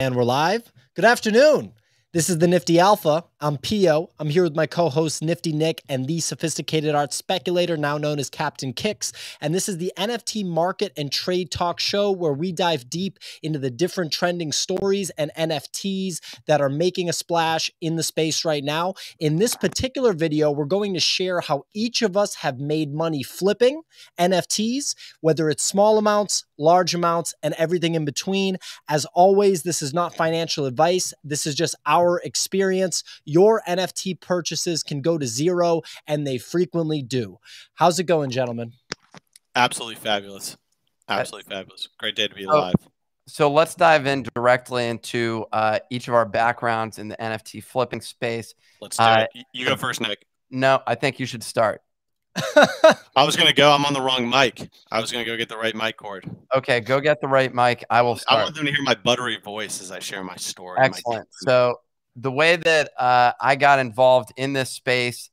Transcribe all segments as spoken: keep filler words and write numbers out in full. And we're live. Good afternoon. This is the Nifty Alpha. I'm Pio. I'm here with my co-host Nifty Nick and the sophisticated art speculator now known as Captain Kicks. And this is the N F T market and trade talk show where we dive deep into the different trending stories and N F Ts that are making a splash in the space right now. In this particular video, we're going to share how each of us have made money flipping N F Ts, whether it's small amounts, large amounts, and everything in between. As always, this is not financial advice. This is just our experience. Your N F T purchases can go to zero, and they frequently do. How's it going, gentlemen? Absolutely fabulous. Absolutely fabulous. Great day to be alive. So, so let's dive in directly into uh, each of our backgrounds in the N F T flipping space. Let's do uh, it. You go first, Nick. No, I think you should start. I was going to go. I'm on the wrong mic. I was going to go get the right mic cord. Okay, go get the right mic. I will start. I want them to hear my buttery voice as I share my story. Excellent. My so the way that uh, I got involved in this space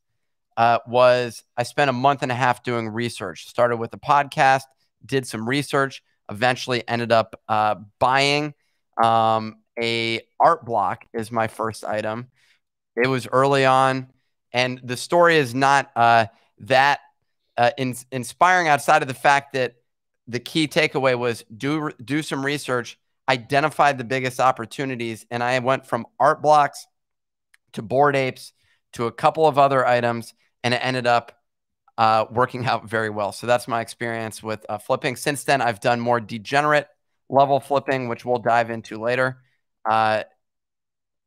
uh, was I spent a month and a half doing research. Started with a podcast, did some research, eventually ended up uh, buying um, a art block is my first item. It was early on, and the story is not... Uh, that uh, in, inspiring outside of the fact that the key takeaway was do, do some research, identify the biggest opportunities. And I went from Art Blocks to Bored Apes to a couple of other items, and it ended up uh, working out very well. So that's my experience with uh, flipping. Since then, I've done more degenerate level flipping, which we'll dive into later. Uh,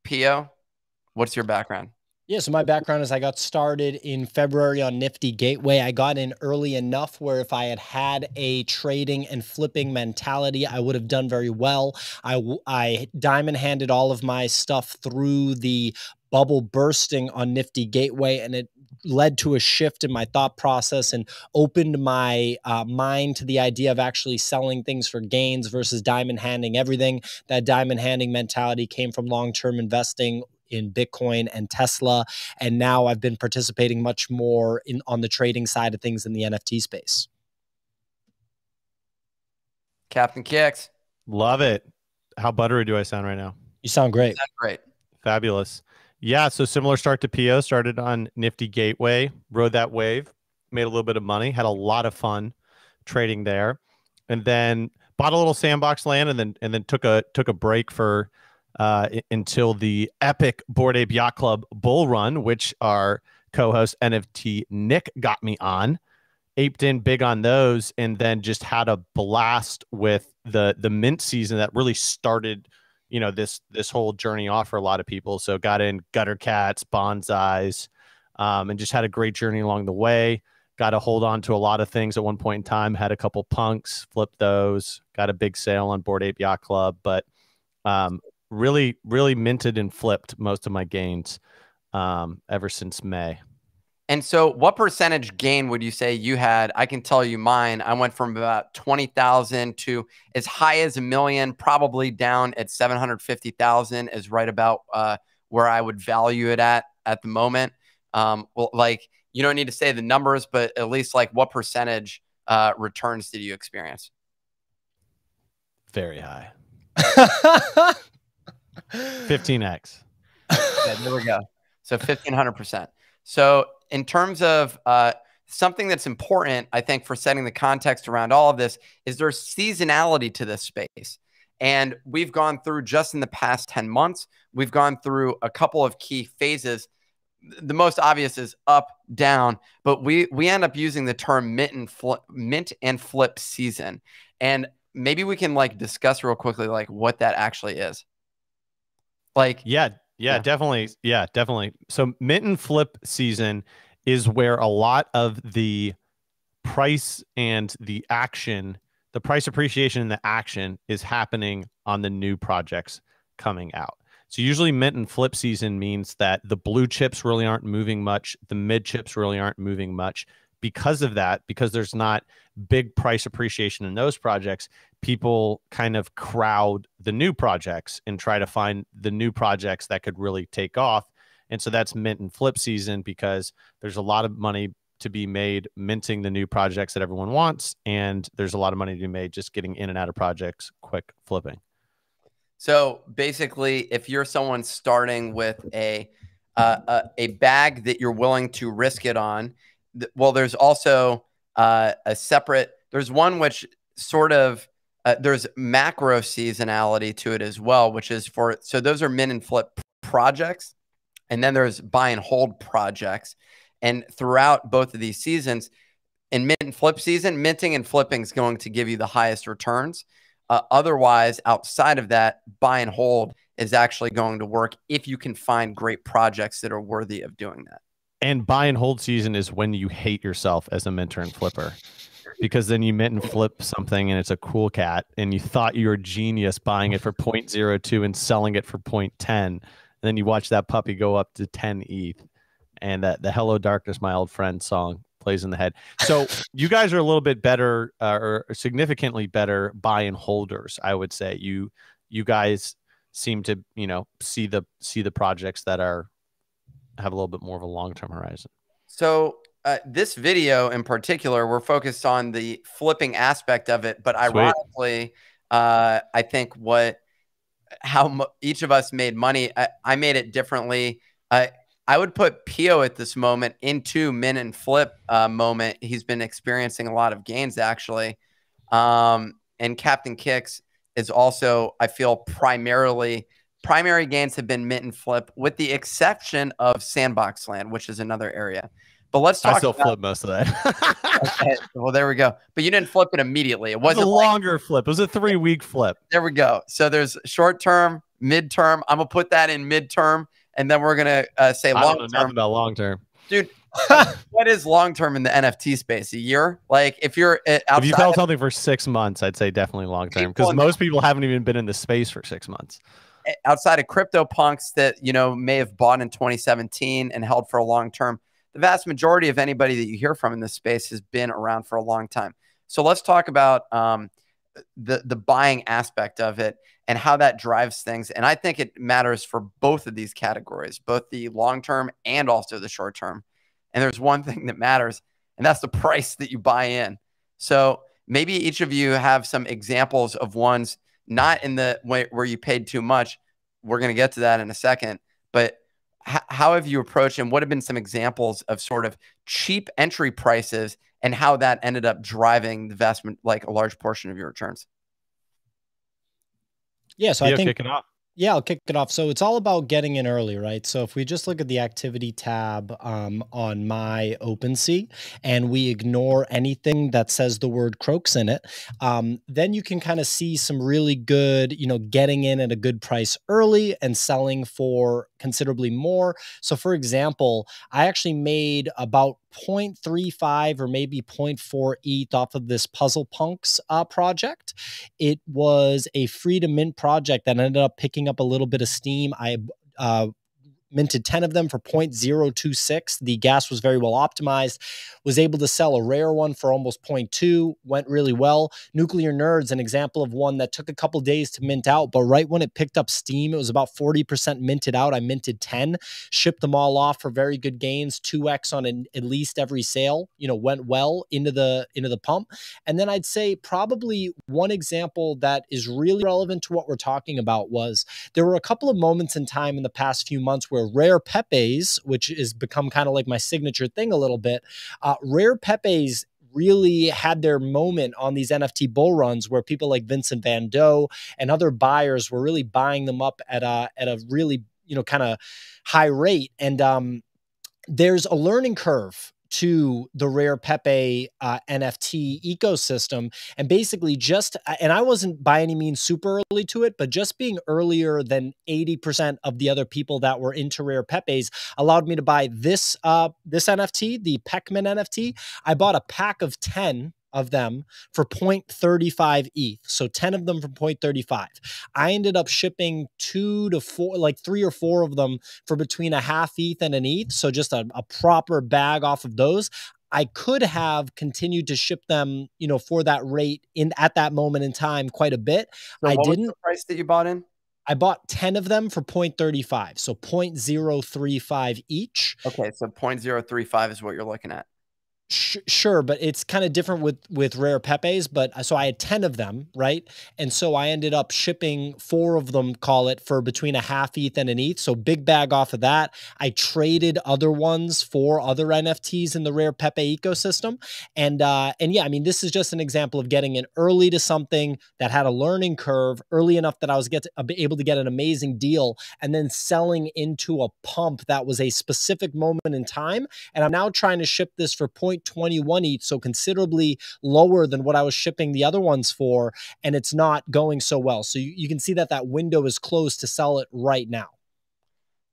Pio, what's your background? Yeah, so my background is I got started in February on Nifty Gateway. I got in early enough where if I had had a trading and flipping mentality, I would have done very well. I, I diamond-handed all of my stuff through the bubble bursting on Nifty Gateway, and it led to a shift in my thought process and opened my uh, mind to the idea of actually selling things for gains versus diamond-handing everything. That diamond-handing mentality came from long-term investing in Bitcoin and Tesla, and now I've been participating much more in on the trading side of things in the N F T space. Captain Kicks. Love it. How buttery do I sound right now? You sound great. You sound great. Fabulous. Yeah, so similar start to P O, started on Nifty Gateway, rode that wave, made a little bit of money, had a lot of fun trading there, and then bought a little sandbox land, and then and then took a took a break for Uh, until the epic Bored Ape Yacht Club bull run, which our co-host N F T Nick got me on, aped in big on those, and then just had a blast with the the mint season that really started, you know, this this whole journey off for a lot of people. So got in gutter cats, bonsais, um, and just had a great journey along the way. Got to hold on to a lot of things at one point in time. Had a couple punks, flipped those, got a big sale on Bored Ape Yacht Club, but um. Really, really minted and flipped most of my gains um, ever since May. And so what percentage gain would you say you had? I can tell you mine. I went from about twenty thousand to as high as a million, probably down at seven hundred fifty thousand is right about uh, where I would value it at at the moment. Um, well, like, you don't need to say the numbers, but at least like what percentage uh, returns did you experience? Very high. fifteen X. Yeah, there we go. So fifteen hundred percent. So in terms of uh, something that's important, I think, for setting the context around all of this is there's seasonality to this space. And we've gone through just in the past ten months, we've gone through a couple of key phases. The most obvious is up, down, but we, we end up using the term mint and flip, mint and flip season. And maybe we can like discuss real quickly, like what that actually is. Like, yeah, yeah, yeah, definitely. Yeah, definitely. So mint and flip season is where a lot of the price and the action, the price appreciation and the action is happening on the new projects coming out. So usually mint and flip season means that the blue chips really aren't moving much. The mid chips really aren't moving much. Because of that, because there's not big price appreciation in those projects, people kind of crowd the new projects and try to find the new projects that could really take off. And so that's mint and flip season because there's a lot of money to be made minting the new projects that everyone wants. And there's a lot of money to be made just getting in and out of projects, quick flipping. So basically, if you're someone starting with a uh, a, a bag that you're willing to risk it on, th well, there's also uh, a separate. There's one which sort of uh, there's macro seasonality to it as well, which is for so those are min and flip projects, and then there's buy and hold projects, and throughout both of these seasons, in mint and flip season, minting and flipping is going to give you the highest returns. Uh, otherwise, outside of that, buy and hold is actually going to work if you can find great projects that are worthy of doing that. And buy and hold season is when you hate yourself as a minter and flipper, because then you mint and flip something and it's a cool cat and you thought you were a genius buying it for zero point zero two and selling it for zero point one zero. And then you watch that puppy go up to ten E T H, and that the Hello Darkness, My Old Friend song plays in the head. So you guys are a little bit better, uh, or significantly better buy and holders, I would say. You you guys seem to, you know, see the see the projects that are have a little bit more of a long-term horizon. So uh, this video in particular, we're focused on the flipping aspect of it, but ironically, uh, I think what how each of us made money, I, I made it differently. Uh, I would put Pio at this moment into min and flip uh, moment. He's been experiencing a lot of gains, actually. Um, and Captain Kicks is also, I feel, primarily, primary gains have been mint and flip, with the exception of Sandbox Land, which is another area. But let's talk I still about, flip most of that. Okay, well, there we go. But you didn't flip it immediately. It wasn't it was a longer like, flip. It was a three-week flip. There we go. So there's short-term, mid-term. I'm going to put that in mid-term. And then we're gonna uh, say long term. I don't know nothing about long term, dude. What is long term in the N F T space? A year? Like if you're outside, if you held something for six months, I'd say definitely long term, because most people haven't even been in the space for six months. Outside of CryptoPunks that you know may have bought in twenty seventeen and held for a long term, the vast majority of anybody that you hear from in this space has been around for a long time. So let's talk about um, the the buying aspect of it and how that drives things. And I think it matters for both of these categories, both the long-term and also the short-term. And there's one thing that matters, and that's the price that you buy in. So maybe each of you have some examples of ones, not in the way where you paid too much. We're going to get to that in a second. But how have you approached and what have been some examples of sort of cheap entry prices and how that ended up driving the vast, like a large portion of your returns? Yeah, so I think kick it off. Yeah, I'll kick it off. So it's all about getting in early, right? So if we just look at the activity tab um, on my OpenSea and we ignore anything that says the word Croaks in it, um, then you can kind of see some really good, you know, getting in at a good price early and selling for considerably more. So for example, I actually made about zero point three five or maybe zero point four E T H off of this Puzzle Punks uh, project. It was a free to mint project that ended up picking up a little bit of steam. I uh, minted ten of them for zero point zero two six. The gas was very well optimized. Was able to sell a rare one for almost zero point two. Went really well. Nuclear Nerds, an example of one that took a couple days to mint out, but right when it picked up steam, it was about forty percent minted out. I minted ten, shipped them all off for very good gains, two X on an, at least every sale. You know, went well into the into the pump. And then I'd say probably one example that is really relevant to what we're talking about was there were a couple of moments in time in the past few months where Rare Pepes, which has become kind of like my signature thing a little bit, uh, Rare Pepes really had their moment on these N F T bull runs where people like Vincent Van Doe and other buyers were really buying them up at a, at a really, you know, kind of high rate. And um, there's a learning curve to the Rare Pepe uh, N F T ecosystem. And basically just, and I wasn't by any means super early to it, but just being earlier than eighty percent of the other people that were into Rare Pepes allowed me to buy this, uh, this N F T, the Peckman N F T. I bought a pack of ten of them for zero point three five E T H. So ten of them for zero point three five. I ended up shipping two to four, like three or four of them for between a half E T H and an E T H. So just a, a proper bag off of those. I could have continued to ship them, you know, for that rate in at that moment in time quite a bit. So I what didn't. Was the price that you bought in? I bought ten of them for zero point three five. So zero point zero three five each. Okay. So zero point zero three five is what you're looking at. Sh sure, but it's kind of different with with Rare Pepes. But so I had ten of them, right? And so I ended up shipping four of them, call it, for between a half E T H and an E T H. So big bag off of that. I traded other ones for other N F Ts in the Rare Pepe ecosystem. And uh, and yeah, I mean, this is just an example of getting in early to something that had a learning curve early enough that I was get to, uh, able to get an amazing deal, and then selling into a pump that was a specific moment in time. And I'm now trying to ship this for point twenty-one each, so considerably lower than what I was shipping the other ones for, and it's not going so well. So you, you can see that that window is closed to sell it right now.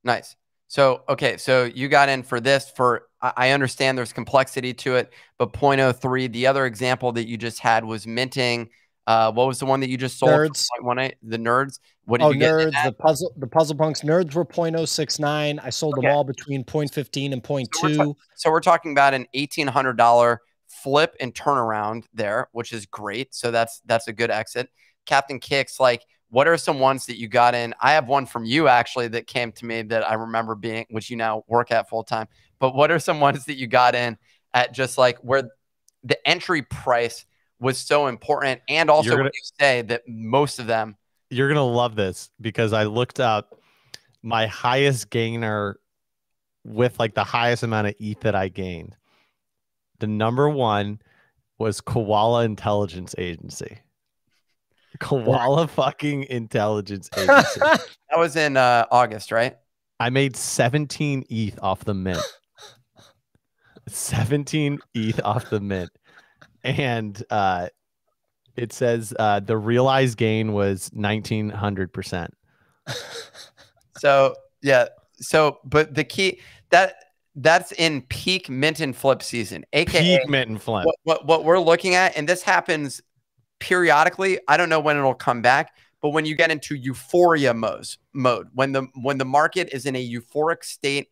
Nice. So, okay, so you got in for this for, I understand there's complexity to it, but point oh three, the other example that you just had was minting. Uh, what was the one that you just sold? Nerds. point one eight, the Nerds. What did oh, you get? Nerds, the puzzle, the Puzzle Punks Nerds were point oh six nine. I sold okay. them all between point one five and point two. So we're, so we're talking about an eighteen hundred dollar flip and turnaround there, which is great. So that's that's a good exit. Captain Kicks, like, what are some ones that you got in? I have one from you actually that came to me that I remember being, which you now work at full time. But what are some ones that you got in at just like where the entry price was so important, and also gonna, what you say that most of them? You're gonna love this because I looked up my highest gainer with like the highest amount of E T H that I gained. The number one was Koala Intelligence Agency. Koala fucking Intelligence Agency. That was in uh, August, right? I made seventeen E T H off the mint. seventeen E T H off the mint. And uh, it says uh, the realized gain was nineteen hundred percent. So, yeah. So, but the key that that's in peak mint and flip season, A K A peak mint and flip. What, what, what we're looking at, and this happens periodically. I don't know when it'll come back, but when you get into euphoria mode, mode when the when the market is in a euphoric state,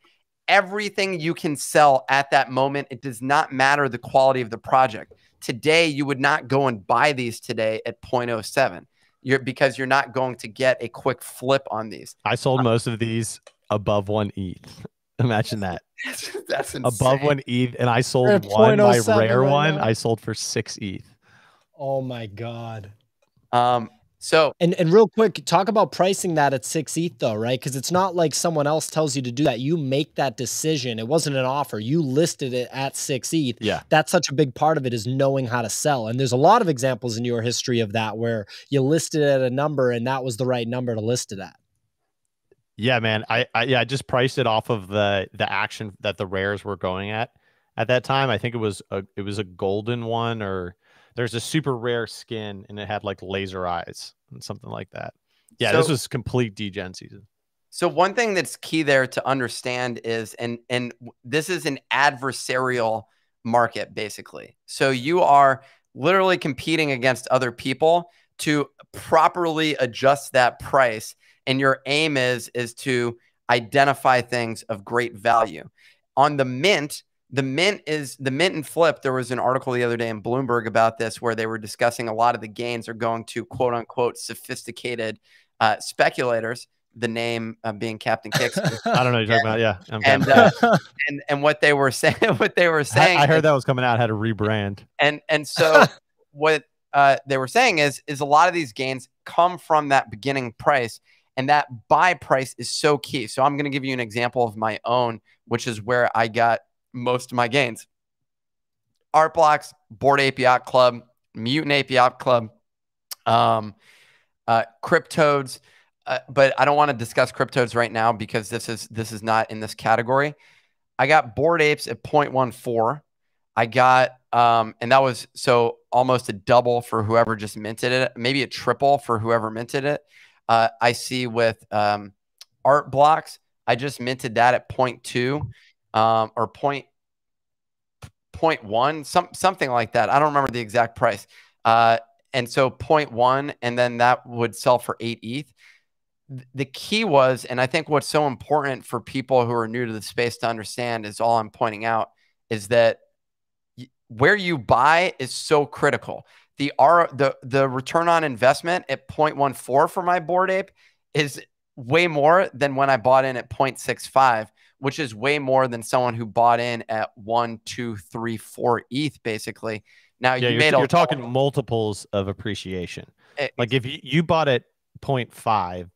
everything you can sell at that moment, it does not matter the quality of the project. Today, you would not go and buy these today at point oh seven, you're, because you're not going to get a quick flip on these. I sold most of these above one E T H. Imagine that. That's, that's insane. Above one E T H, and I sold one, my rare right one, now. I sold for six E T H. Oh my God. Um. So and, and real quick, talk about pricing that at six E T H though, right? Because it's not like someone else tells you to do that. You make that decision. It wasn't an offer. You listed it at six E T H. Yeah. That's such a big part of it, is knowing how to sell. And there's a lot of examples in your history of that where you listed at a number and that was the right number to list it at. Yeah, man. I I, yeah, I just priced it off of the the action that the rares were going at at that time. I think it was a it was a golden one, or there's a super rare skin and it had like laser eyes and something like that. Yeah, so this was complete degen season. So one thing that's key there to understand is, and and this is an adversarial market basically. So you are literally competing against other people to properly adjust that price, and your aim is is to identify things of great value. On the mint, The mint is the mint and flip. There was an article the other day in Bloomberg about this, where they were discussing a lot of the gains are going to quote unquote sophisticated uh, speculators. The name uh, being Captain Kicks. I don't know what you're and, talking about. Yeah, I'm and, uh, and and what they were saying, what they were saying. I, I heard is, that was coming out. Had to rebrand. And and so what uh, they were saying is is a lot of these gains come from that beginning price, and that buy price is so key. So I'm going to give you an example of my own, which is where I got most of my gains. Art Blocks, Bored Ape Yacht Club, Mutant Ape Yacht Club, um, uh, Cryptoadz, uh, but I don't want to discuss Cryptoadz right now because this is this is not in this category. I got Bored Apes at point one four. I got, um, and that was so almost a double for whoever just minted it, maybe a triple for whoever minted it. Uh, I see with um, Art Blocks, I just minted that at point two. Um, or point point one, some something like that. I don't remember the exact price. Uh, and so point one, and then that would sell for eight E T H. The key was, and I think what's so important for people who are new to the space to understand is all I'm pointing out is that where you buy is so critical. The R the the return on investment at point one four for my Bored Ape is way more than when I bought in at zero point six five, which is way more than someone who bought in at one, two, three, four E T H, basically. Now, yeah, you you're, made you're talking multiples of appreciation. It, like if you, you bought at zero point five,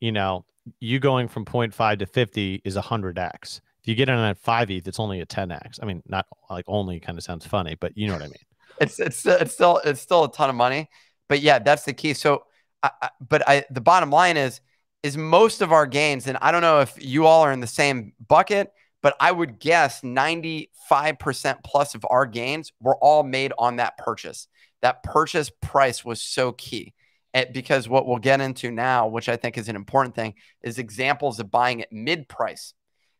you know, you going from zero point five to fifty is one hundred X. If you get in at five E T H, it's only a ten X. I mean, not like only kind of sounds funny, but you know what I mean. it's, it's, it's, still, it's still a ton of money. But yeah, that's the key. So, I, I, but I, the bottom line is, is most of our gains, and I don't know if you all are in the same bucket, but I would guess ninety-five percent plus of our gains were all made on that purchase. That purchase price was so key. It, because what we'll get into now, which I think is an important thing, is examples of buying at mid-price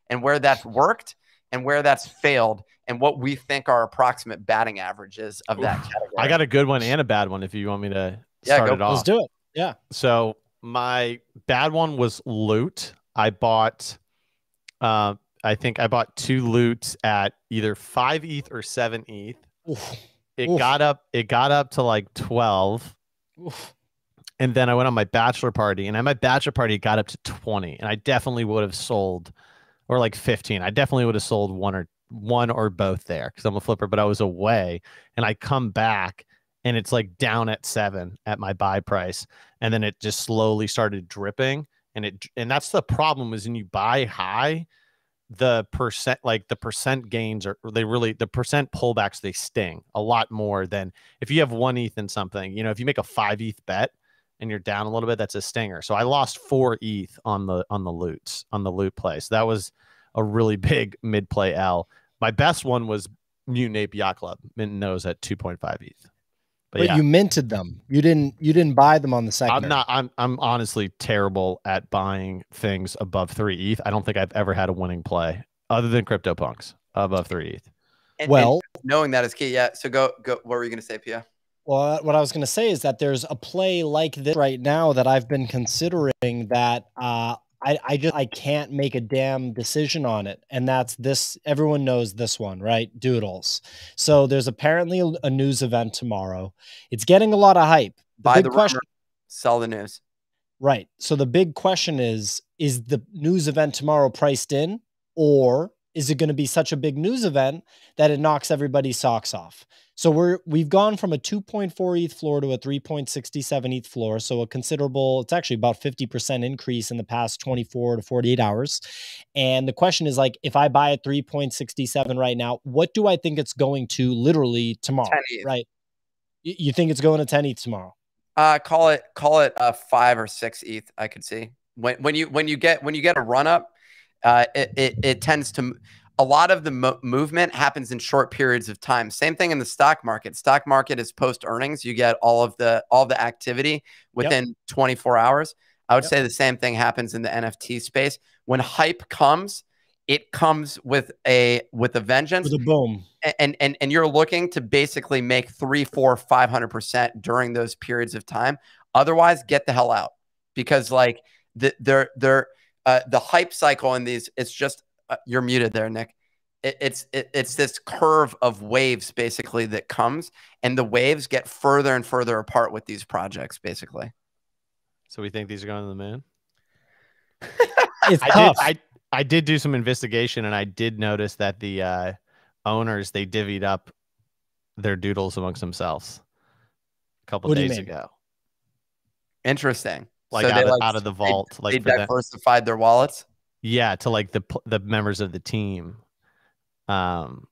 and where that's worked and where that's failed and what we think our approximate batting average is of that category. I got a good one and a bad one if you want me to yeah, start go, it off. Let's do it. Yeah. So my bad one was Loot. I bought, uh, I think I bought two Loots at either five E T H or seven E T H. Oof. It Oof. got up, it got up to like twelve. Oof. And then I went on my bachelor party, and at my bachelor party, it got up to twenty, and I definitely would have sold, or like fifteen. I definitely would have sold one or one or both there because I'm a flipper. But I was away, and I come back, and it's like down at seven at my buy price, and then it just slowly started dripping, and it and that's the problem is when you buy high, the percent like the percent gains are they really the percent pullbacks they sting a lot more than if you have one E T H in something. You know, if you make a five E T H bet and you're down a little bit, that's a stinger. So I lost four E T H on the on the loots on the loot play. So that was a really big mid play L. My best one was Mutant Ape Yacht Club in those at two point five E T H. But, but yeah. You minted them. You didn't. You didn't buy them on the second. I'm not. I'm. I'm honestly terrible at buying things above three E T H. I don't think I've ever had a winning play other than CryptoPunks above three E T H. And, well, and knowing that is key. Yeah. So go. Go. What were you going to say, Pia? Well, what I was going to say is that there's a play like this right now that I've been considering that uh, I, I just I can't make a damn decision on it. And that's this. Everyone knows this one, right? Doodles. So there's apparently a news event tomorrow. It's getting a lot of hype. The Buy the question, rumor, sell the news. Right. So the big question is, is the news event tomorrow priced in, or is it going to be such a big news event that it knocks everybody's socks off? So we're, we've gone from a two point four E T H floor to a three point six seven E T H floor. So a considerable, it's actually about fifty percent increase in the past twenty-four to forty-eight hours. And the question is like, if I buy at three point six seven right now, what do I think it's going to literally tomorrow, right? You think it's going to ten E T H tomorrow? Uh, call it, call it a five or six E T H. I could see when, when you, when you get, when you get a run up, uh, it, it, it tends to, a lot of the mo movement happens in short periods of time. Same thing in the stock market. Stock market is post earnings. You get all of the all the activity within yep. twenty-four hours. I would yep. say the same thing happens in the N F T space. When hype comes, it comes with a with a vengeance. With a boom. And and and you're looking to basically make three, four, five hundred percent during those periods of time. Otherwise, get the hell out, because like the they're they're uh, the hype cycle in these. It's just. Uh, you're muted there, Nick. It, it's it, it's this curve of waves basically that comes, and the waves get further and further apart with these projects basically. So we think these are going to the moon. It's I tough. Did, I I did do some investigation, and I did notice that the uh, owners they divvied up their doodles amongst themselves a couple days ago. Interesting. Like, so out, they, of, like out of the vault, they, like they diversified them. Their wallets. Yeah, to like the the members of the team, um,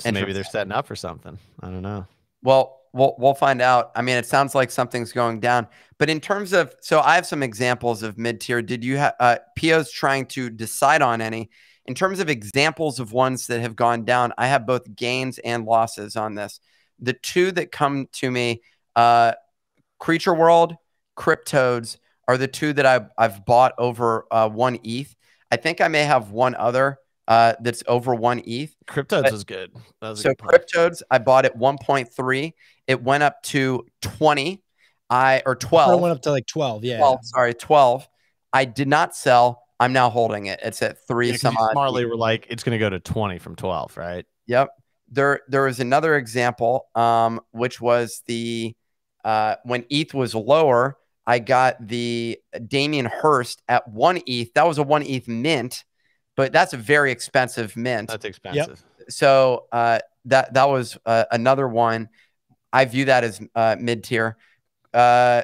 so maybe they're setting up for something. I don't know. Well, we'll we'll find out. I mean, it sounds like something's going down. But in terms of, so I have some examples of mid tier. Did you have uh, Pio's trying to decide on any in terms of examples of ones that have gone down? I have both gains and losses on this. The two that come to me, uh, Creature World, Cryptoadz, are the two that I've, I've bought over uh, one E T H. I think I may have one other uh, that's over one E T H. Cryptoadz is good. That was so a good Cryptoadz, I bought at one point three. It went up to twenty, I or twelve. It went up to like twelve, yeah. twelve, sorry, twelve. I did not sell. I'm now holding it. It's at three. Yeah, some odd. Smartly, we're like, it's going to go to twenty from twelve, right? Yep. There, there was another example, um, which was the uh, when E T H was lower, I got the Damien Hirst at one E T H. That was a one E T H mint, but that's a very expensive mint. That's expensive. Yep. So uh, that that was uh, another one. I view that as uh, mid tier. Uh,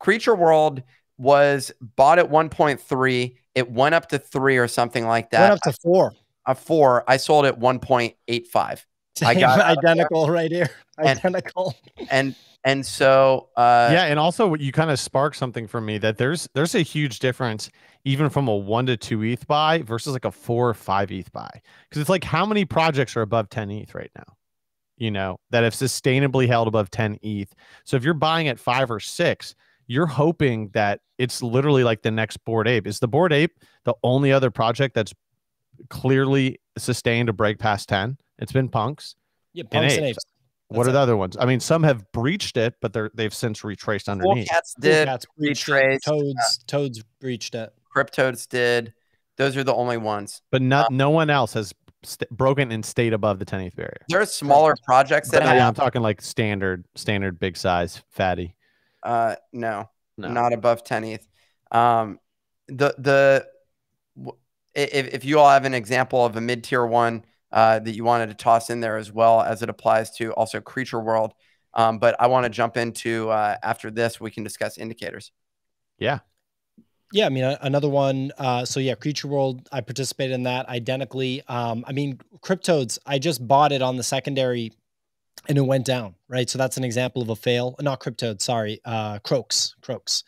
Creature World was bought at one point three. It went up to three or something like that. Went up to four. A four. I sold at one point eight five. Same, I got identical right here. Identical. And and, and so uh, yeah, and also you kind of sparked something for me that there's there's a huge difference even from a one to two E T H buy versus like a four or five E T H buy, because it's like how many projects are above ten E T H right now, you know, that have sustainably held above ten E T H. So if you're buying at five or six, you're hoping that it's literally like the next Bored Ape. Is the Bored Ape the only other project that's clearly sustained a break past ten? It's been Punks. Yeah, Punks and Apes. And apes. What are the other ones? I mean, some have breached it, but they're they've since retraced underneath. Cool Cats did. Cool Cats retraced. Toads, uh, Toads breached it. Cryptoadz did. Those are the only ones. But not um, no one else has broken and stayed above the ten E T H barrier. There are smaller projects that yeah, I'm talking like standard, standard big size fatty. Uh, no, no, not above ten E T H. Um, the the if if you all have an example of a mid tier one uh, that you wanted to toss in there as well as it applies to also Creature World, um, but I want to jump into uh, after this we can discuss indicators. Yeah, yeah. I mean another one. Uh, so yeah, Creature World. I participated in that identically. Um, I mean Cryptoadz. I just bought it on the secondary. And it went down, right? So that's an example of a fail. Not Cryptoad, sorry, uh, Croaks, Croaks.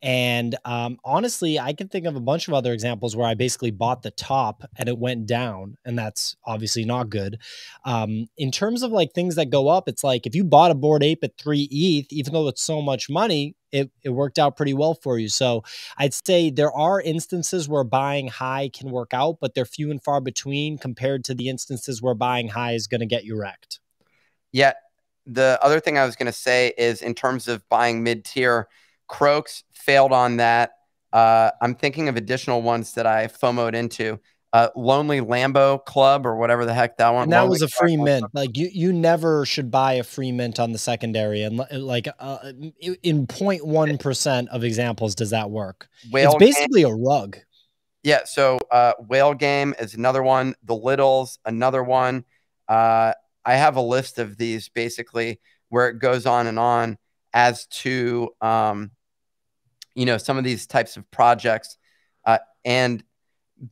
And um, honestly, I can think of a bunch of other examples where I basically bought the top and it went down, and that's obviously not good. Um, in terms of like things that go up, it's like if you bought a Bored Ape at three E T H, even though it's so much money, It, it worked out pretty well for you. So I'd say there are instances where buying high can work out, but they're few and far between compared to the instances where buying high is going to get you wrecked. Yeah, the other thing I was going to say is in terms of buying mid-tier, Croaks failed on that. Uh, I'm thinking of additional ones that I FOMO'd into. Uh, Lonely Lambo Club or whatever the heck that one. And that Lonely was a free Club mint. Club. Like you, you never should buy a free mint on the secondary. And like uh, in zero point one percent of examples does that work. Whale it's basically game. a rug. Yeah, so uh, Whale Game is another one. The Littles, another one. Uh I have a list of these basically where it goes on and on as to, um, you know, some of these types of projects. Uh, and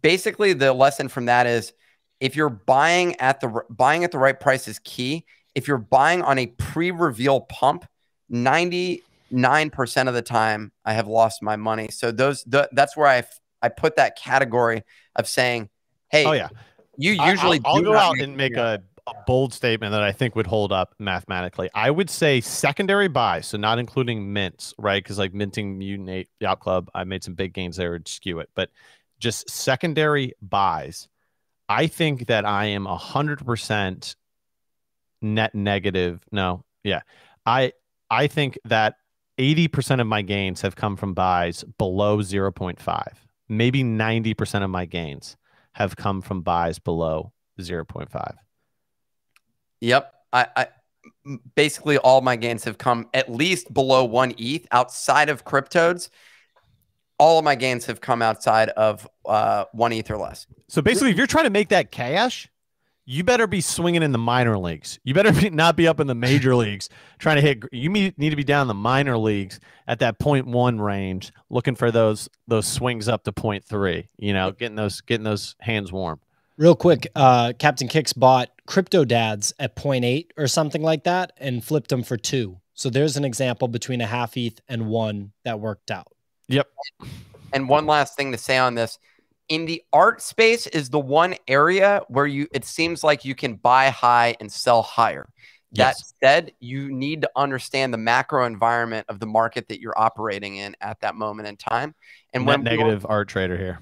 basically the lesson from that is if you're buying at the buying at the right price is key. If you're buying on a pre-reveal pump, ninety-nine percent of the time I have lost my money. So those, the, that's where I, I put that category of saying, hey, oh, yeah. you usually I, I'll, I'll go out and make a, A bold statement that I think would hold up mathematically. I would say secondary buy, so not including mints, right? Because like minting Mutant Ape Yacht Club, I made some big gains there, would skew it. But just secondary buys, I think that I am a hundred percent net negative. No, yeah, I I think that eighty percent of my gains have come from buys below zero point five. Maybe ninety percent of my gains have come from buys below zero point five. Yep. I, I basically all my gains have come at least below one E T H outside of Cryptoadz. All of my gains have come outside of uh, one E T H or less. So basically, if you're trying to make that cash, you better be swinging in the minor leagues. You better be, not be up in the major leagues trying to hit. You need to be down in the minor leagues at that zero point one range, looking for those those swings up to zero point three. You know, getting those getting those hands warm. Real quick, uh, Captain Kicks bought Cryptoadz at zero point eight or something like that and flipped them for two. So there's an example between a half E T H and one that worked out. Yep. And one last thing to say on this. In the art space is the one area where you it seems like you can buy high and sell higher. That yes. said, you need to understand the macro environment of the market that you're operating in at that moment in time. And Net when negative art trader here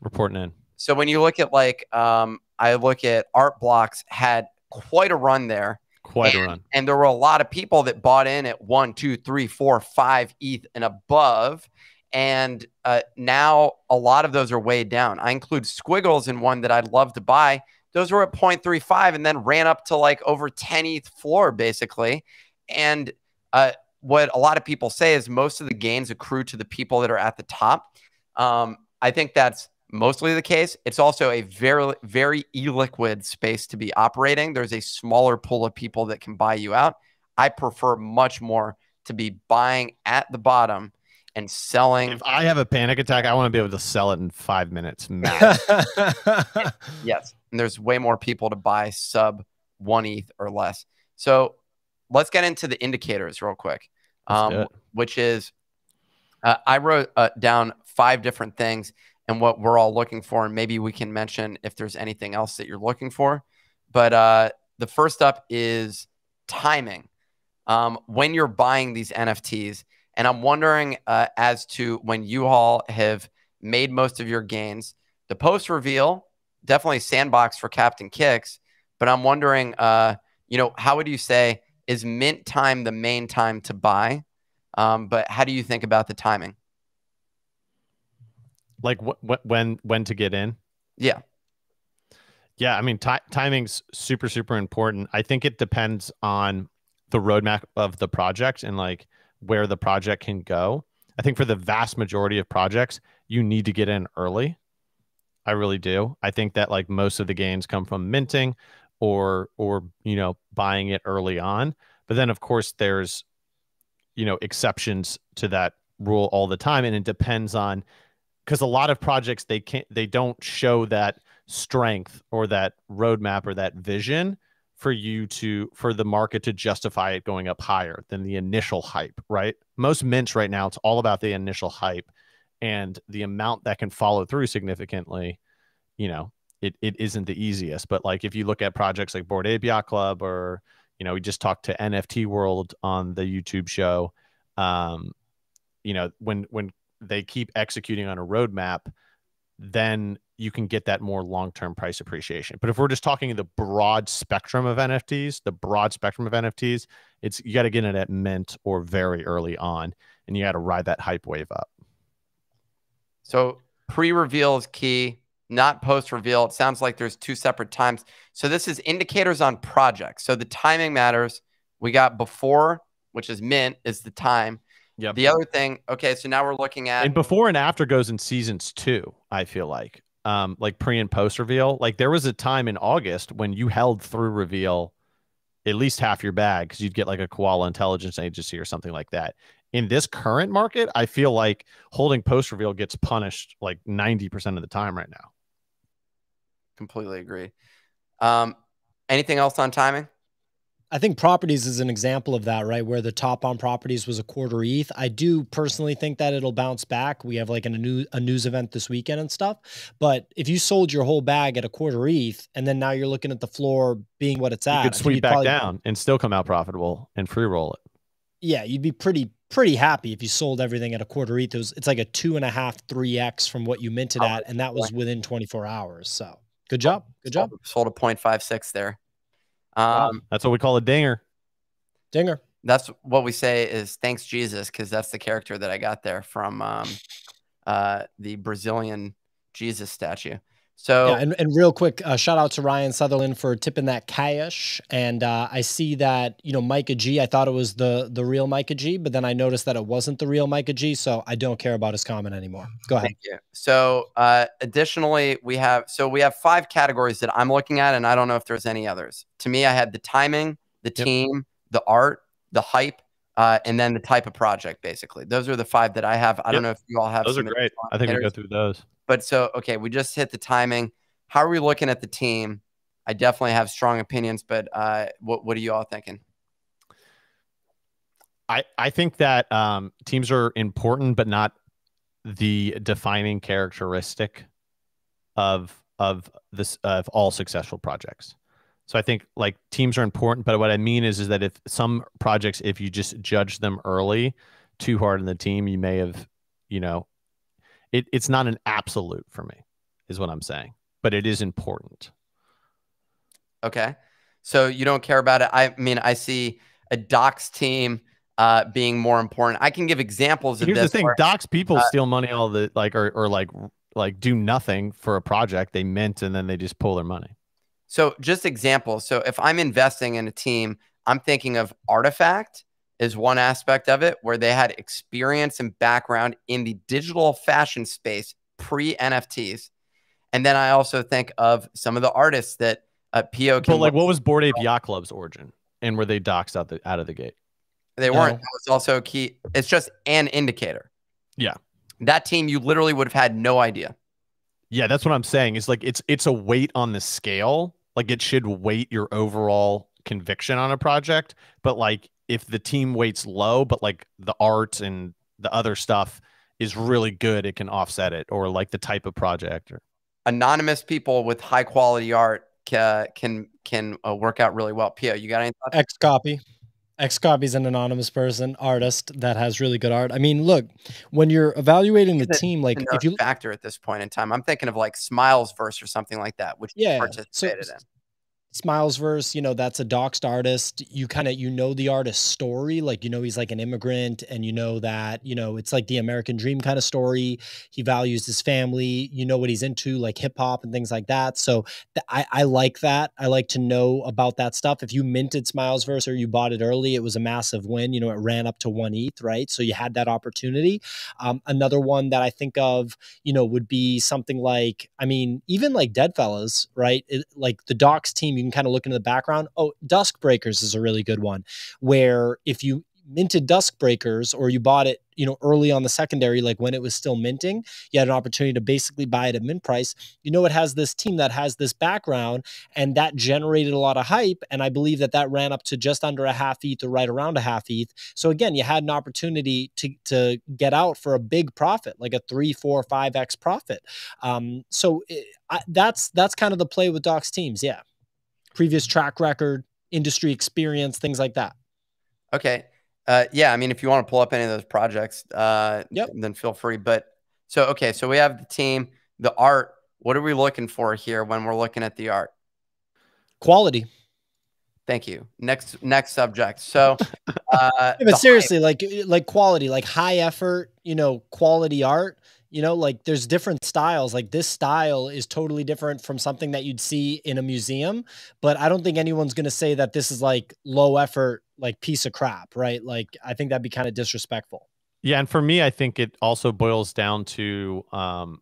reporting in. So when you look at like, um, I look at Art Blocks had quite a run there. Quite and, a run. And there were a lot of people that bought in at one, two, three, four, five E T H and above. And uh, now a lot of those are way down. I include Squiggles in one that I'd love to buy. Those were at zero point three five and then ran up to like over ten E T H floor basically. And uh, what a lot of people say is most of the gains accrue to the people that are at the top. Um, I think that's mostly the case. It's also a very, very illiquid space to be operating. There's a smaller pool of people that can buy you out. I prefer much more to be buying at the bottom and selling. If I have a panic attack, I want to be able to sell it in five minutes max. Yes. And there's way more people to buy sub one E T H or less. So let's get into the indicators real quick, um, which is uh, I wrote uh, down five different things and what we're all looking for. And maybe we can mention if there's anything else that you're looking for. But uh, the first up is timing. Um, when you're buying these N F Ts, and I'm wondering uh, as to when you all have made most of your gains, the post reveal, definitely sandbox for Captain Kicks. But I'm wondering, uh, you know, how would you say, is mint time the main time to buy? Um, but how do you think about the timing? Like wh wh when when to get in? Yeah. Yeah, I mean, timing's super, super important. I think it depends on the roadmap of the project and like where the project can go. I think for the vast majority of projects, you need to get in early. I really do. I think that like most of the gains come from minting, or, or, you know, buying it early on. But then of course there's, you know, exceptions to that rule all the time. And it depends on, because a lot of projects, they can't, they don't show that strength or that roadmap or that vision for you to, for the market to justify it going up higher than the initial hype, right? Most mints right now, it's all about the initial hype, and the amount that can follow through significantly, you know, It, it isn't the easiest. But like if you look at projects like Bored Ape Yacht Club, or, you know, we just talked to N F T World on the YouTube show, um, you know, when when they keep executing on a roadmap, then you can get that more long-term price appreciation. But if we're just talking the broad spectrum of N F Ts, the broad spectrum of N F Ts, it's you got to get it at mint or very early on, and you got to ride that hype wave up. So pre-reveal is key, not post-reveal. It sounds like there's two separate times. So this is indicators on projects. So the timing matters. We got before, which is mint, is the time. Yep. The other thing, okay, so now we're looking at... And before and after goes in seasons too, I feel like. Um, like pre- and post-reveal. Like there was a time in August when you held through reveal at least half your bag because you'd get like a Koala Intelligence Agency or something like that. In this current market, I feel like holding post-reveal gets punished like ninety percent of the time right now. Completely agree. Um, anything else on timing? I think properties is an example of that, right? Where the top on properties was a quarter E T H. I do personally think that it'll bounce back. We have like a, new, a news event this weekend and stuff. But if you sold your whole bag at a quarter E T H and then now you're looking at the floor being what it's at, you could sweep back down and still come out profitable and free roll it. Yeah, you'd be pretty pretty happy if you sold everything at a quarter E T H. It was, it's like a two and a half, three X from what you minted at, and that was within twenty-four hours. So good job. Good job. Sold a point five six there. Um, wow. That's what we call a dinger. Dinger. That's what we say is thanks Jesus, because that's the character that I got there from um, uh, the Brazilian Jesus statue. So yeah, and, and real quick, uh, shout out to Ryan Sutherland for tipping that cash. And uh, I see that, you know, Micah G, I thought it was the, the real Micah G, but then I noticed that it wasn't the real Micah G. So I don't care about his comment anymore. Go ahead. Thank you. So uh, additionally, we have, so we have five categories that I'm looking at, and I don't know if there's any others. To me, I had the timing, the team, yep, the art, the hype, uh, and then the type of project, basically. Those are the five that I have. I yep. don't know if you all have. Those are great. I think we go through those. But so, okay, we just hit the timing. How are we looking at the team? I definitely have strong opinions, but uh, what, what are you all thinking? I, I think that um, teams are important, but not the defining characteristic of, of, this, of all successful projects. So I think like teams are important, but what I mean is, is that if some projects, if you just judge them early too hard in the team, you may have, you know, It, it's not an absolute for me, is what I'm saying. But it is important. Okay. So you don't care about it. I mean, I see a docs team uh, being more important. I can give examples of this. Here's the thing. Docs people uh, steal money all the, like, or, or like, like do nothing for a project. They mint and then they just pull their money. So just examples. So if I'm investing in a team, I'm thinking of Artifact is one aspect of it, where they had experience and background in the digital fashion space pre N F Ts. And then I also think of some of the artists that uh, Pio. But like, what was Bored Ape Yacht Club's origin, and were they doxed out the out of the gate? They weren't. No. That was also key. It's just an indicator. Yeah, that team you literally would have had no idea. Yeah, that's what I'm saying. It's like it's it's a weight on the scale. Like it should weight your overall conviction on a project. But like if the team weights low, but like the art and the other stuff is really good, it can offset it. Or like the type of project. Or anonymous people with high quality art uh, can can uh, work out really well. Pio, you got any thoughts? X Copy. X Copy is an anonymous person, artist that has really good art. I mean, look, when you're evaluating the team, like if you factor at this point in time, I'm thinking of like Smilesverse or something like that, which yeah, you participated so, in. Smilesverse, you know, that's a doxed artist. You kind of, you know, the artist's story, like, you know, he's like an immigrant and you know that, you know, it's like the American dream kind of story. He values his family, you know, what he's into, like hip hop and things like that. So th I, I like that. I like to know about that stuff. If you minted Smilesverse or you bought it early, it was a massive win. You know, it ran up to one E T H, right? So you had that opportunity. Um, another one that I think of, you know, would be something like, I mean, even like Dead Fellas, right? It, like the docs team, you can kind of look into the background. Oh, Dusk Breakers is a really good one, where if you minted Dusk Breakers or you bought it, you know, early on the secondary, like when it was still minting, you had an opportunity to basically buy it at mint price. You know, it has this team that has this background, and that generated a lot of hype. And I believe that that ran up to just under a half E T H or right around a half E T H. So again, you had an opportunity to, to get out for a big profit, like a three, four, five X profit. Um, so it, I, that's, that's kind of the play with docs teams. Yeah. Previous track record, industry experience, things like that. Okay. Uh, yeah. I mean, if you want to pull up any of those projects, uh, yep. then feel free. But so, okay. So we have the team, the art. What are we looking for here when we're looking at the art? Quality. Thank you. Next, next subject. So, uh, yeah, but seriously, like, like quality, like high effort, you know, quality art. You know, like there's different styles. Like this style is totally different from something that you'd see in a museum, but I don't think anyone's going to say that this is like low effort, like piece of crap, right? Like I think that'd be kind of disrespectful. Yeah. And for me, I think it also boils down to um,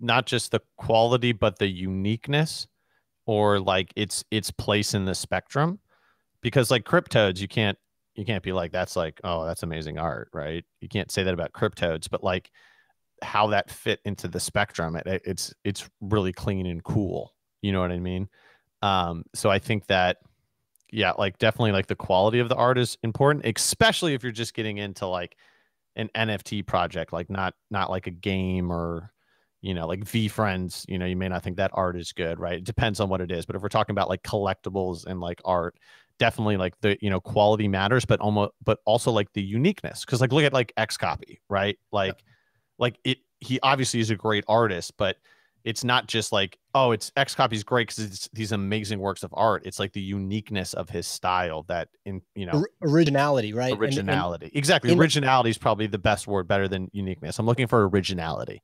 not just the quality, but the uniqueness or like its, its place in the spectrum, because like Cryptoadz, you can't, You can't be like, that's like, oh, that's amazing art, right? You can't say that about Cryptoadz, but like how that fit into the spectrum, it, it's it's really clean and cool. You know what I mean? Um, so I think that, yeah, like definitely like the quality of the art is important, especially if you're just getting into like an N F T project, like not not like a game or, you know, like V-Friends, you know, you may not think that art is good, right? It depends on what it is. But if we're talking about like collectibles and like art, definitely like the, you know, quality matters, but almost, but also like the uniqueness. Cause like, look at like X Copy, right? Like, yeah. like it, he obviously is a great artist, but it's not just like, oh, it's X Copy's great cause it's these amazing works of art. It's like the uniqueness of his style that in, you know, originality, right? Originality. And, and, exactly. And originality is probably the best word, better than uniqueness. I'm looking for originality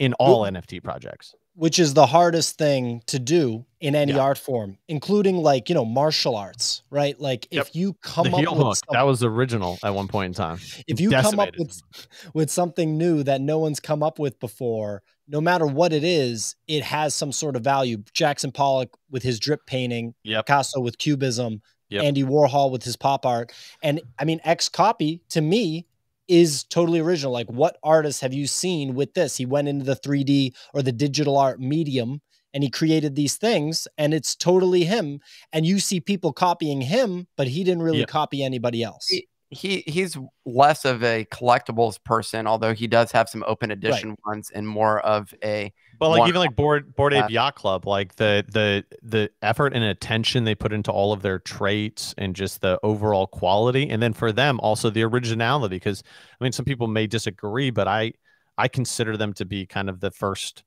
in all well, N F T projects. Which is the hardest thing to do in any yeah. art form, including like, you know, martial arts, right? Like yep. if you come the up heel with something, that was original at one point in time. If you Decimated. come up with, with something new that no one's come up with before, no matter what it is, it has some sort of value. Jackson Pollock with his drip painting, yep. Picasso with cubism, yep. Andy Warhol with his pop art. And I mean, X Copy to me is totally original. Like what artists have you seen with this? He went into the three D or the digital art medium and he created these things and it's totally him. And you see people copying him, but he didn't really yep. copy anybody else. He, he He's less of a collectibles person, although he does have some open edition right. ones and more of a... But like even like Bored, Bored Ape Yacht Club, like the, the, the effort and attention they put into all of their traits and just the overall quality. And then for them also the originality, because I mean, some people may disagree, but I, I consider them to be kind of the first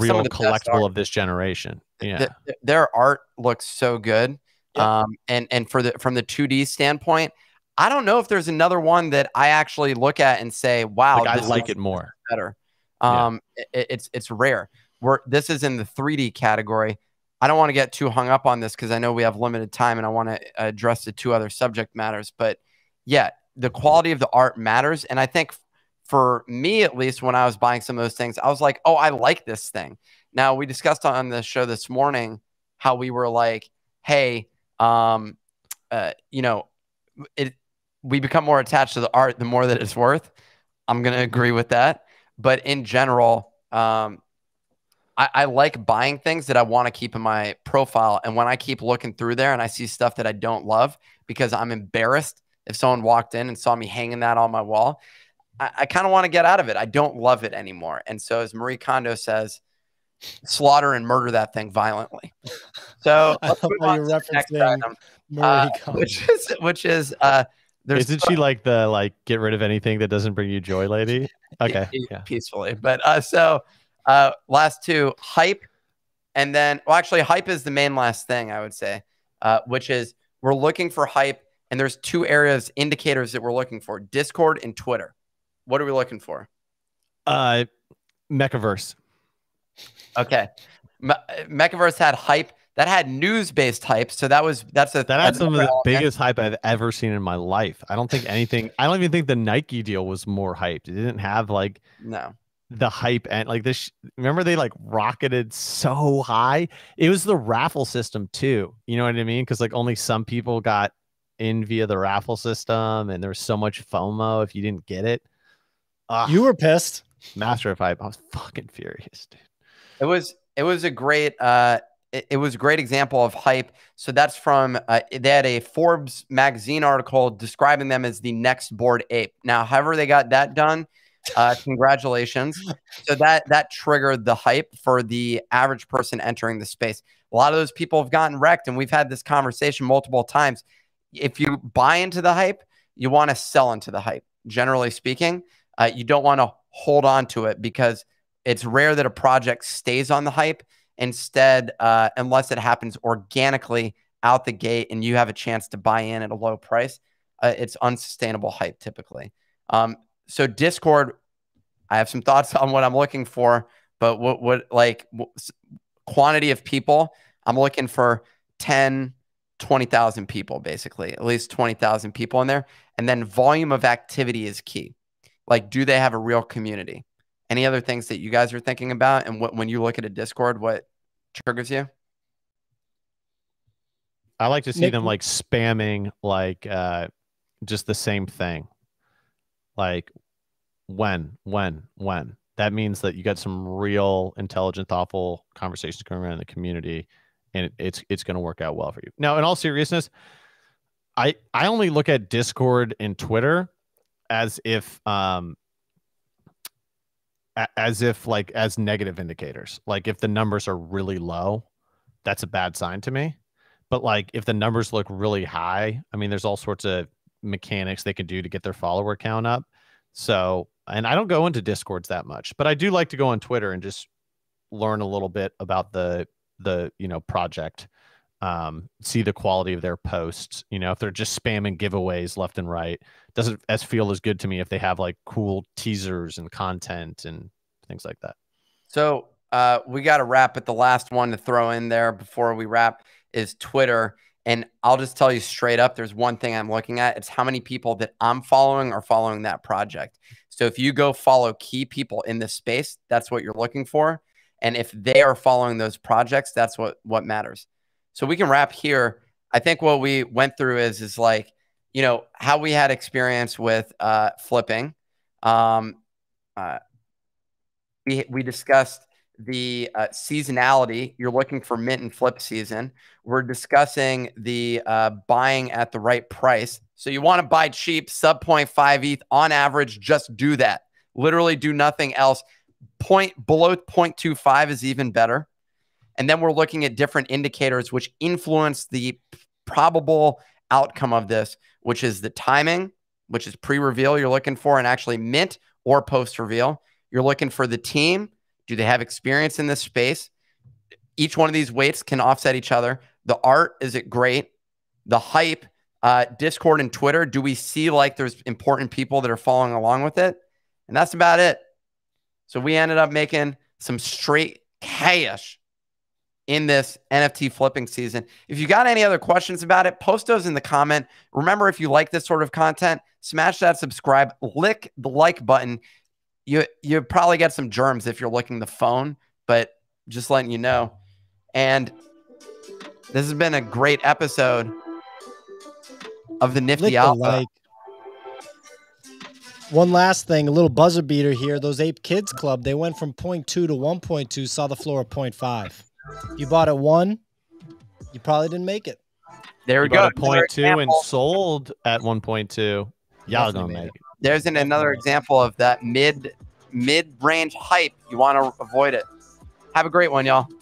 real of the collectible of this generation. Yeah. The, the, their art looks so good. Yeah. Um, and, and for the, from the two D standpoint, I don't know if there's another one that I actually look at and say, wow, like, I like it more better. Um, yeah. it, it's, it's rare. We're, this is in the three D category. I don't want to get too hung up on this because I know we have limited time and I want to address the two other subject matters. But yeah, the quality of the art matters. And I think for me, at least, when I was buying some of those things, I was like, oh, I like this thing. Now, we discussed on the show this morning how we were like, hey, um, uh, you know, it, we become more attached to the art the more that it's worth. I'm going to agree with that. But in general, um, I, I like buying things that I want to keep in my profile. And when I keep looking through there and I see stuff that I don't love because I'm embarrassed if someone walked in and saw me hanging that on my wall, I, I kind of want to get out of it. I don't love it anymore. And so, as Marie Kondo says, slaughter and murder that thing violently. So let's move on to the next item, uh, which is which is uh, there's isn't she like the like get rid of anything that doesn't bring you joy, lady? Okay, yeah. Peacefully. But uh, so uh, last two, hype, and then well, actually, hype is the main last thing I would say, uh, which is we're looking for hype, and there's two areas indicators that we're looking for: Discord and Twitter. What are we looking for? Uh, Mechaverse. Okay, Me Mechaverse had hype that had news-based hype, so that was that's a that had some of the biggest hype I've ever seen in my life. I don't think anything. I don't even think the Nike deal was more hyped. It didn't have like no the hype and like this. Remember they like rocketed so high. It was the raffle system too. You know what I mean? Because like only some people got in via the raffle system, and there was so much FOMO if you didn't get it. Ugh. You were pissed. Master of hype. I was fucking furious, dude. It was it was a great uh it, it was a great example of hype. So that's from uh, they had a Forbes magazine article describing them as the next Bored Ape. Now, however they got that done, uh, congratulations. So that that triggered the hype for the average person entering the space. A lot of those people have gotten wrecked, and we've had this conversation multiple times. If you buy into the hype, you want to sell into the hype. Generally speaking, uh, you don't want to hold on to it because it's rare that a project stays on the hype. Instead, uh, unless it happens organically out the gate and you have a chance to buy in at a low price, uh, it's unsustainable hype typically. Um, so Discord, I have some thoughts on what I'm looking for, but what, what like what, quantity of people, I'm looking for ten, twenty thousand people, basically, at least twenty thousand people in there. And then volume of activity is key. Like, do they have a real community? Any other things that you guys are thinking about? And what, when you look at a Discord, what triggers you? I like to see Nick, them like spamming, like uh, just the same thing. Like when, when, when. That means that you got some real intelligent, thoughtful conversations going around in the community, and it, it's it's going to work out well for you. Now, in all seriousness, I I only look at Discord and Twitter as if um as if like as negative indicators. Like if the numbers are really low, that's a bad sign to me. But like if the numbers look really high, I mean, there's all sorts of mechanics they can do to get their follower count up. So, and I don't go into Discords that much, but I do like to go on Twitter and just learn a little bit about the the you know project, um see the quality of their posts. You know, if they're just spamming giveaways left and right, doesn't as feel as good to me if they have like cool teasers and content and things like that. So uh, we got to wrap, but the last one to throw in there before we wrap is Twitter. And I'll just tell you straight up, there's one thing I'm looking at. It's how many people that I'm following are following that project. So if you go follow key people in this space, that's what you're looking for. And if they are following those projects, that's what, what matters. So we can wrap here. I think what we went through is, is like, you know, how we had experience with uh, flipping. Um, uh, we, we discussed the uh, seasonality. You're looking for mint and flip season. We're discussing the uh, buying at the right price. So you want to buy cheap, sub zero point five E T H on average. Just do that. Literally do nothing else. Point below zero point two five is even better. And then we're looking at different indicators which influence the probable outcome of this, which is the timing, which is pre-reveal you're looking for, and actually mint or post-reveal. You're looking for the team. Do they have experience in this space? Each one of these weights can offset each other. The art, is it great? The hype, uh, Discord and Twitter, do we see like there's important people that are following along with it? And that's about it. So we ended up making some straight cash in this N F T flipping season. If you got any other questions about it, post those in the comment. Remember, if you like this sort of content, smash that subscribe, lick the like button. You, you probably get some germs if you're licking the phone, but just letting you know. And this has been a great episode of the Nifty lick Alpha. The like. One last thing, a little buzzer beater here. Those Ape Kids Club, they went from zero point two to one point two, saw the floor at zero point five. You bought at one, you probably didn't make it. There we you go. zero point two and sold at one point two. Y'all don't make it. it. There's an, another example of that mid, mid-range hype. You want to avoid it. Have a great one, y'all.